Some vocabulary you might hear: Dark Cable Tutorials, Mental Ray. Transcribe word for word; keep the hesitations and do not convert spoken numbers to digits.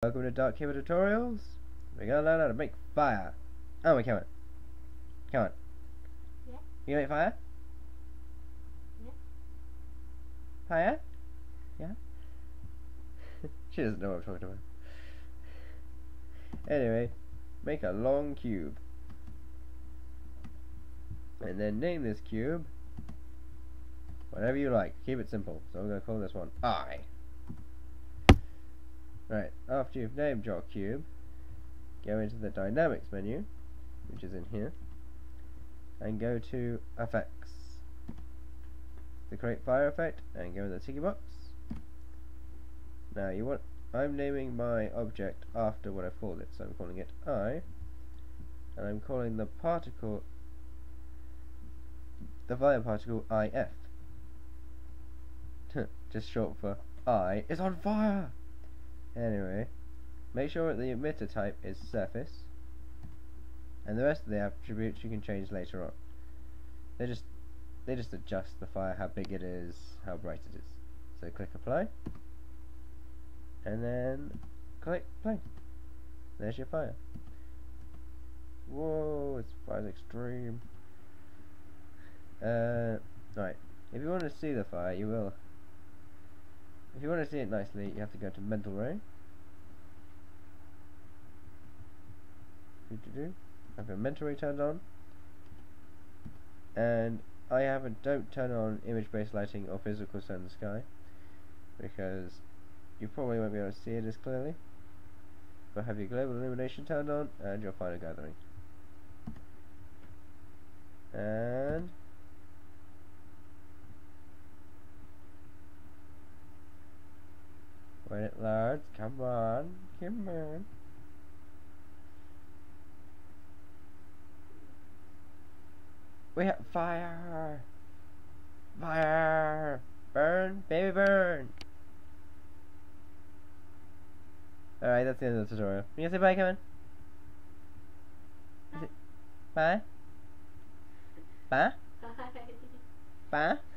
Welcome to Dark Cable Tutorials. We gotta learn how to make fire. Oh, we can't. Come on. Yeah. You make fire? Yeah. Fire? Yeah? She doesn't know what I'm talking about. Anyway, make a long cube. And then name this cube whatever you like. Keep it simple. So I'm gonna call this one I. Right, after you've named your cube, go into the Dynamics menu, which is in here, and go to Effects, the Create Fire effect, and go in the ticky box. Now you want, I'm naming my object after what I've called it, so I'm calling it I, and I'm calling the particle, the fire particle I F, just short for I is on fire! Anyway, make sure that the emitter type is surface, and the rest of the attributes you can change later on. They just they just adjust the fire, how big it is, how bright it is. So click apply, and then click play. There's your fire. Whoa, it's fire's extreme. Uh, right. If you want to see the fire, you will. If you want to see it nicely, you have to go to Mental Ray. Have your Mental Ray turned on, and I haven't. Don't turn on image-based lighting or physical sun in the sky, because you probably won't be able to see it as clearly. But have your global illumination turned on and your final gathering. And when it loads, come on, come on. We have fire! Fire! Burn, baby, burn! Alright, that's the end of the tutorial. You gonna say bye, Kevin? Bye? Bye? Bye? Bye? Bye?